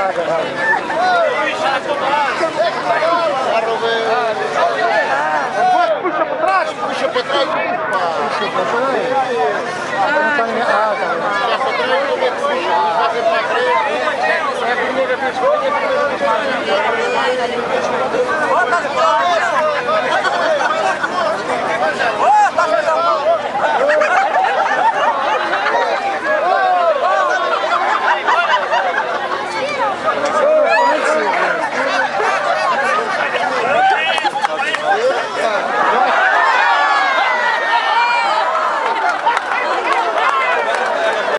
Tak, tak.